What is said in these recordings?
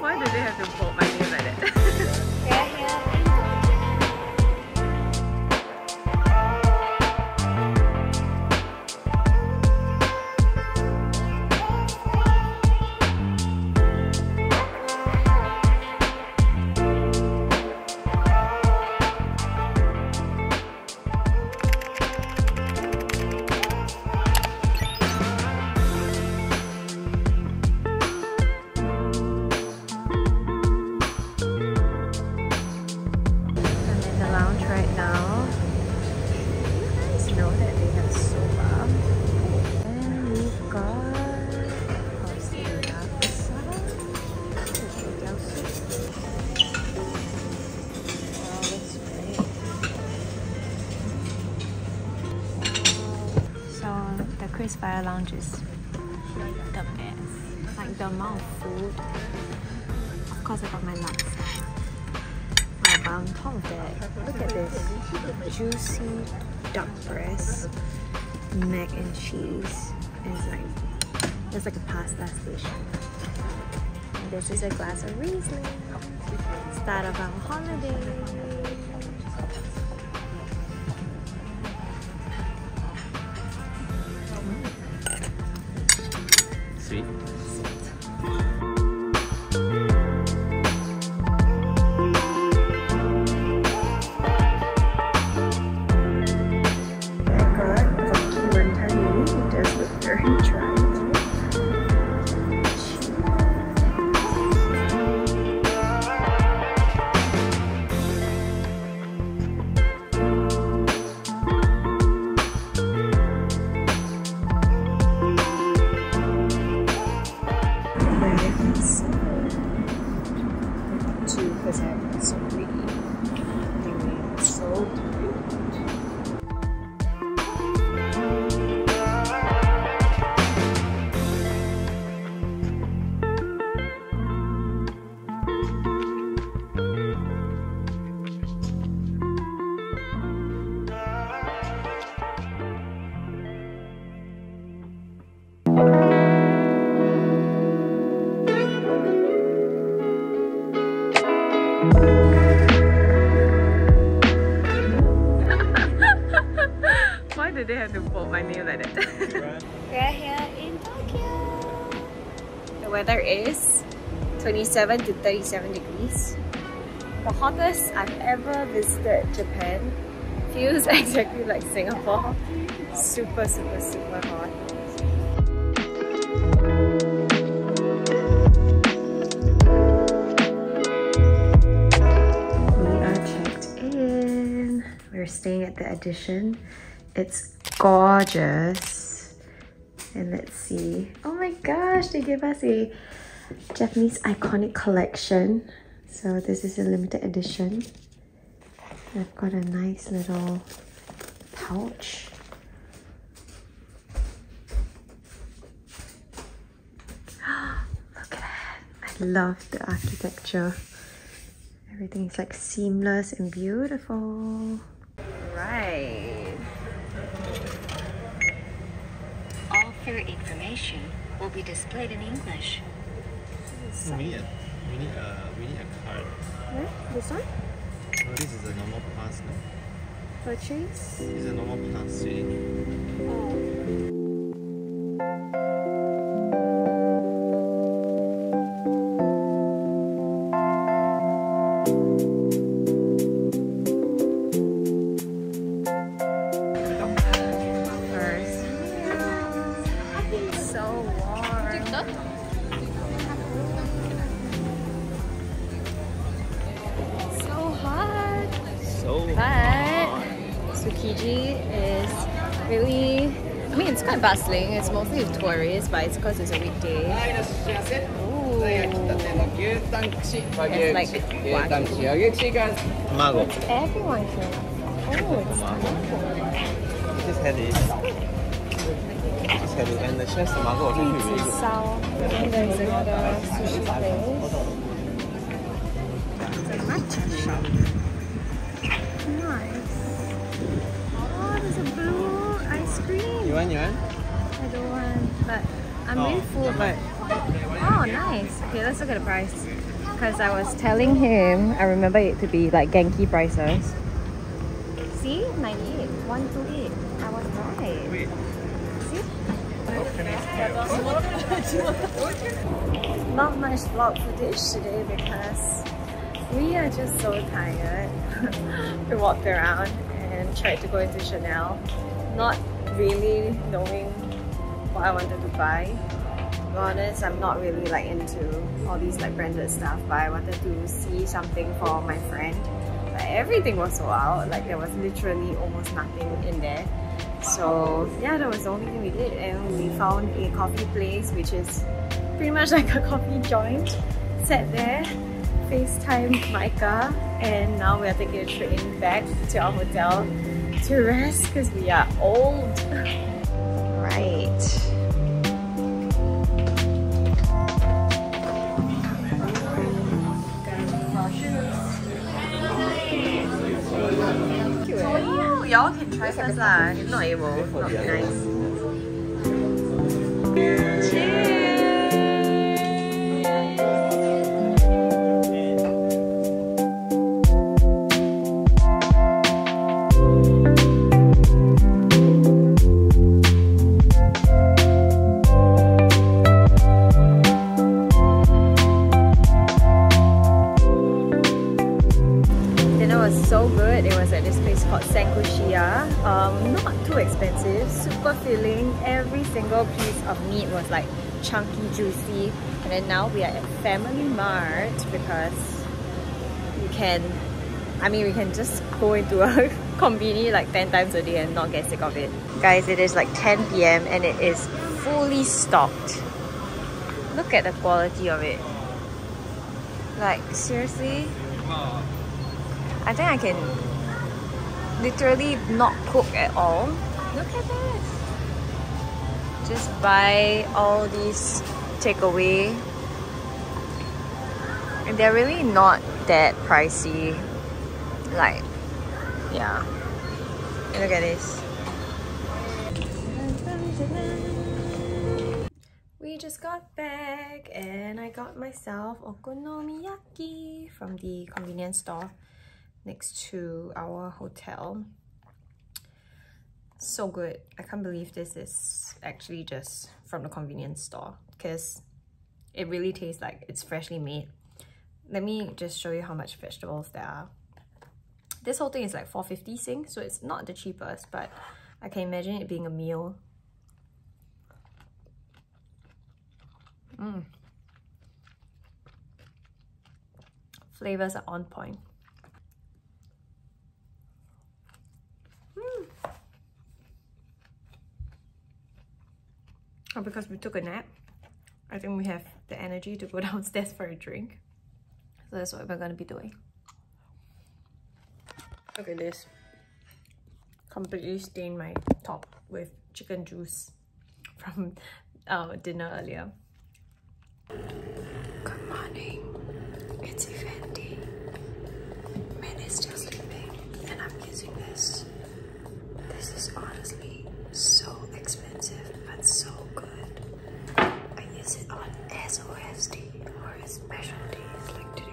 Why do they have to bolt my name like that? Fire Lounge is the best. Like the amount of food. Of course, I got my nuts. But on top of that, look at this juicy duck breast, mac and cheese, and it's like there's like a pasta station. And this is a glass of Riesling. Start of our holiday. They have to bolt my name like that. We're here in Tokyo. The weather is 27 to 37 degrees. The hottest I've ever visited Japan. Feels exactly like Singapore. Super, super, super hot. We are checked in. We're staying at the Edition. It's gorgeous. And let's see. Oh my gosh, they gave us a Japanese iconic collection. So this is a limited edition. I've got a nice little pouch. Look at that. I love the architecture. Everything is like seamless and beautiful. Right. All fare information will be displayed in English. We need a card. What? This one? No, this is a normal pass. No? Purchase? This is a normal pass. Really. Oh. Kiji is really, I mean, it's quite bustling. It's mostly tourists, but it's because it's a weekday. Ooh. It's like Mago. It's everyone here. Oh, it's Mago. We just had it. And the chef's Mago. It's sour. And there's another sushi place. It's a matcha shop. Nice. Oh, there's a blue ice cream. You want? I don't want, but I'm really full, but... Oh, nice. Okay, let's look at the price. Because I was telling him, I remember it to be like Genki prices. See? 98. 128. I was right. Wait. See? Not much vlog footage today because we are just so tired. We walked around and tried to go into Chanel, not really knowing what I wanted to buy. To be honest, I'm not really like into all these like branded stuff, but I wanted to see something for my friend. But everything was so out, like there was literally almost nothing in there. So yeah, that was the only thing we did, and we found a coffee place which is pretty much like a coffee joint. Sat there, FaceTime Micah, and now we are taking a train back to our hotel to rest because we are old. Right. Oh, y'all can try first lah. If not, it will not be nice. Cheers. So good. It was at this place called Sankushiya. Not too expensive, super filling. Every single piece of meat was like chunky, juicy. And then now we are at Family Mart because we can just go into a convenience like 10 times a day and not get sick of it. Guys, it is like 10 p.m. and it is fully stocked. Look at the quality of it. Like seriously? I think I can literally not cook at all. Look at this! Just buy all these takeaway. And they're really not that pricey. Like, yeah. Look at this. We just got back and I got myself Okonomiyaki from the convenience store next to our hotel. So good. I can't believe this is actually just from the convenience store because it really tastes like it's freshly made. Let me just show you how much vegetables there are. This whole thing is like 450 Sing, so it's not the cheapest, but I can imagine it being a meal. Flavors are on point. Oh, because we took a nap, I think we have the energy to go downstairs for a drink. So that's what we're going to be doing. Look at this. Completely stained my top with chicken juice from our dinner earlier. Good morning. It's Effendi. Min is still sleeping and I'm using this. This is honestly so expensive but so good. I use it on SOSD or special days like today.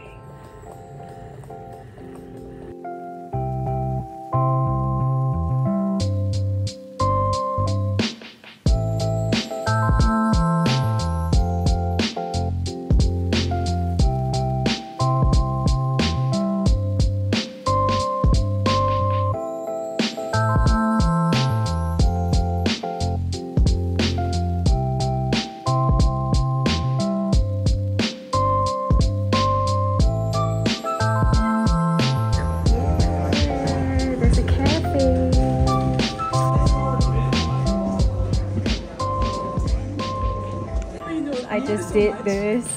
Did this.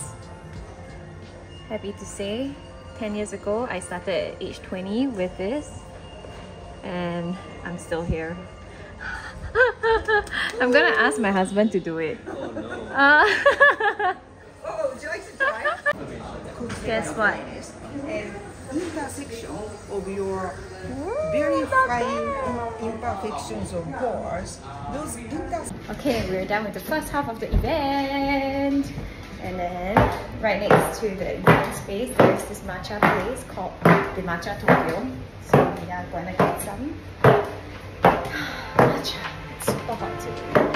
Happy to say 10 years ago I started at age 20 with this and I'm still here. I'm gonna ask my husband to do it. Oh no. Would you like to try? Guess what? in the section of your very fine imperfections of course. Those okay, we're done with the first half of the event. And then right next to the event space, there's this matcha place called the Matcha Tokyo. So we are gonna get some matcha. It's super hot today.